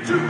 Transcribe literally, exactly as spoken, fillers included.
Two,